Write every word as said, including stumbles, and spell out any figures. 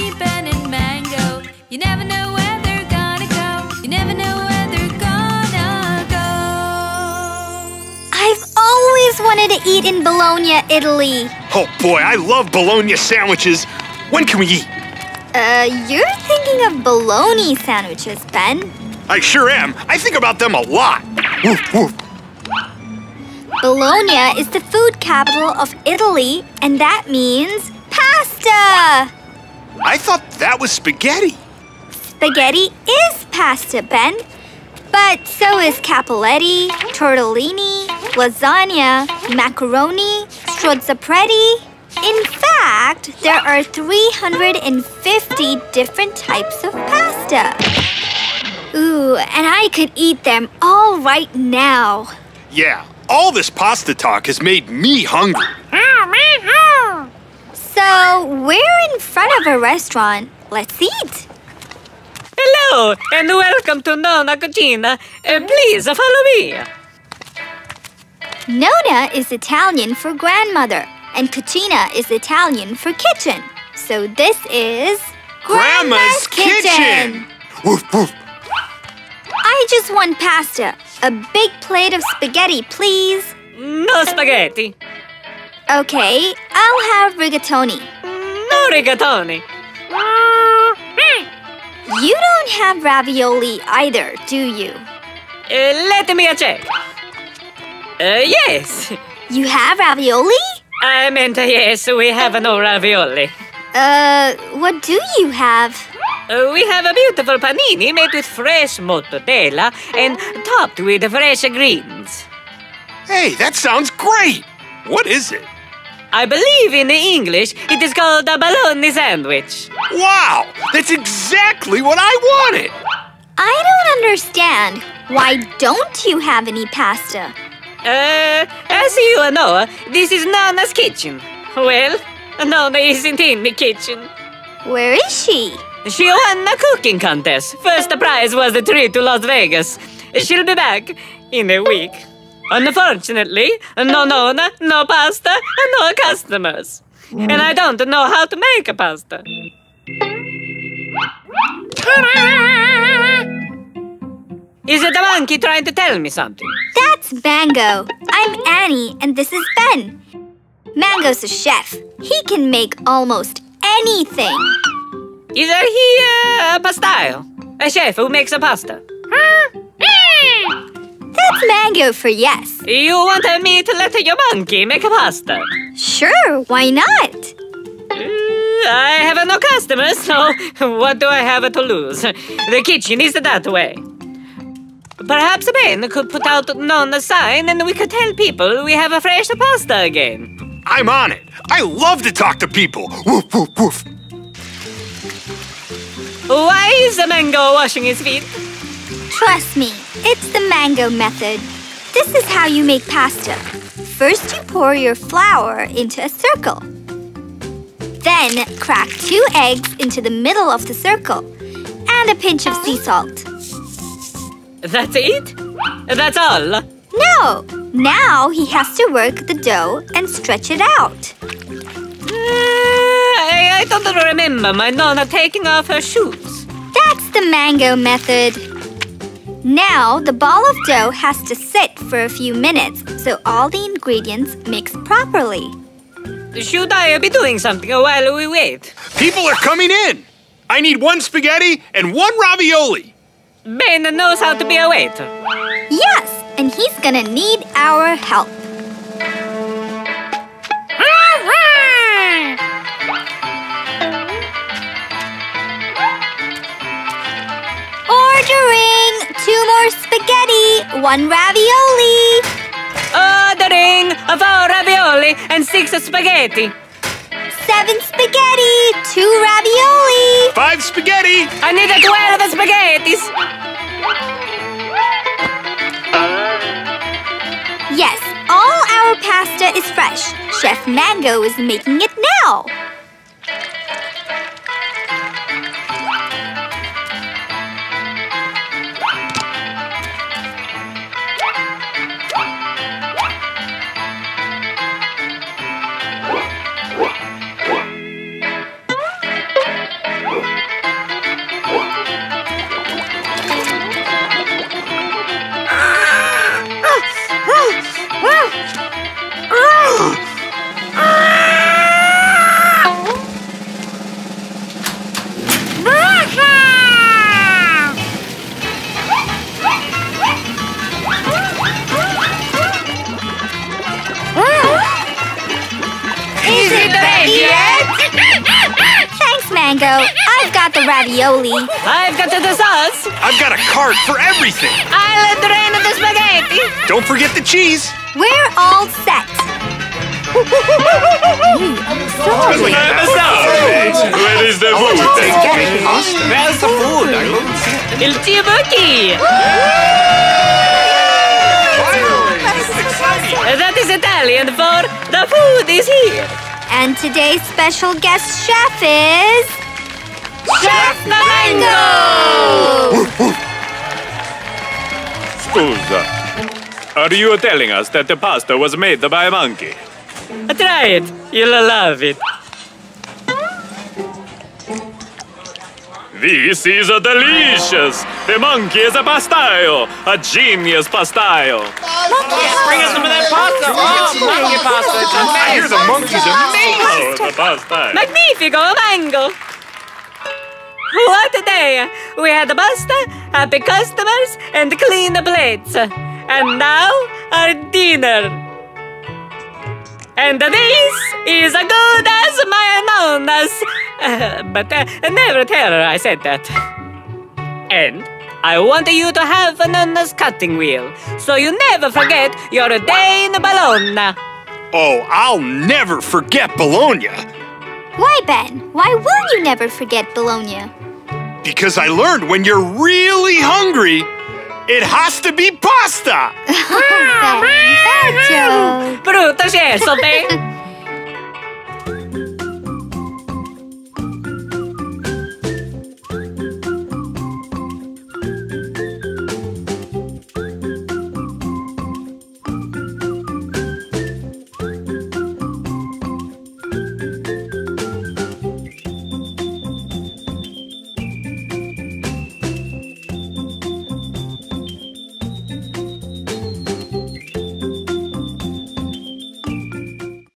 Annie, Ben and Mango. You never know where they're gonna go. You never know where they're gonna go. I've always wanted to eat in Bologna, Italy. Oh boy, I love Bologna sandwiches. When can we eat? Uh, you're thinking of bologna sandwiches, Ben. I sure am. I think about them a lot. Woof, woof. Bologna is the food capital of Italy, and that means pasta! I thought that was spaghetti. Spaghetti is pasta, Ben. But so is capelletti, tortellini, lasagna, macaroni, strozzapreti. In fact, there are three hundred fifty different types of pasta. Ooh, and I could eat them all right now. Yeah. All this pasta talk has made me hungry. So, we're in front of a restaurant. Let's eat. Hello, and welcome to Nonna Cucina. Uh, please, follow me. Nonna is Italian for grandmother, and cucina is Italian for kitchen. So this is... Grandma's, Grandma's Kitchen! kitchen. Woof, woof. I just want pasta. A big plate of spaghetti, please. No spaghetti. Okay, I'll have rigatoni. No rigatoni. You don't have ravioli either, do you? Uh, let me check. Uh, yes. You have ravioli? I meant, uh, yes, we have no ravioli. Uh, what do you have? Uh, we have a beautiful panini made with fresh mortadella and topped with fresh greens. Hey, that sounds great! What is it? I believe in English it is called a bologna sandwich. Wow! That's exactly what I wanted! I don't understand. Why don't you have any pasta? Uh, as you know, this is Nonna's kitchen. Well, Nonna isn't in the kitchen. Where is she? She won a cooking contest. First prize was the trip to Las Vegas. She'll be back in a week. Unfortunately, no Nonna, no pasta, and no customers. And I don't know how to make a pasta. Is it a monkey trying to tell me something? That's Mango. I'm Annie, and this is Ben. Mango's a chef. He can make almost anything. Is there here a pastaio? A chef who makes a pasta? That's Mango for yes. You want me to let your monkey make a pasta? Sure, why not? Uh, I have no customers, so what do I have to lose? The kitchen is that way. Perhaps Ben could put out Nonna's sign and we could tell people we have a fresh pasta again. I'm on it. I love to talk to people. Woof, woof, woof. Why is the mango washing his feet? Trust me, it's the Mango method. This is how you make pasta. First, you pour your flour into a circle. Then, crack two eggs into the middle of the circle and a pinch of sea salt. That's it? That's all? No! Now he has to work the dough and stretch it out. I don't remember my Nonna taking off her shoes. That's the Mango method. Now, the ball of dough has to sit for a few minutes so all the ingredients mix properly. Should I be doing something while we wait? People are coming in! I need one spaghetti and one ravioli! Ben knows how to be a waiter. Yes, and he's gonna need our help. Ordering two more spaghetti, one ravioli. Ordering four ravioli and six spaghetti. Seven spaghetti, two ravioli. Five spaghetti. I need a twelve spaghettis. Yes, all our pasta is fresh. Chef Mango is making it now. Mango. I've got the ravioli. I've got the sauce. I've got a cart for everything. I'll drain the spaghetti. Don't forget the cheese. We're all set. mm, sorry. Where is the food? Where's the food? Il cibo qui. That is Italian for the food is here. And today's special guest chef is... Chef Mango! Scusa, are you telling us that the pasta was made by a monkey? Try it. You'll love it. This is delicious! The monkey is a pastaio! A genius pastaio! Yes, bring us some of that pasta! Oh, monkey pasta! It's amazing! I hear the monkey's amazing! Oh, the pasta! Magnifico, Mango! What a day! We had the pasta, happy customers, and clean plates. And now, our dinner. And this is as good as my nonna's. Uh, but uh, never tell her I said that. And I want you to have a Nonna's cutting wheel, so you never forget your day in Bologna. Oh, I'll never forget Bologna. Why, Ben? Why will you never forget Bologna? Because I learned when you're really hungry, it has to be pasta. Oh, Ben, that joke. Brutto scherzo, Ben.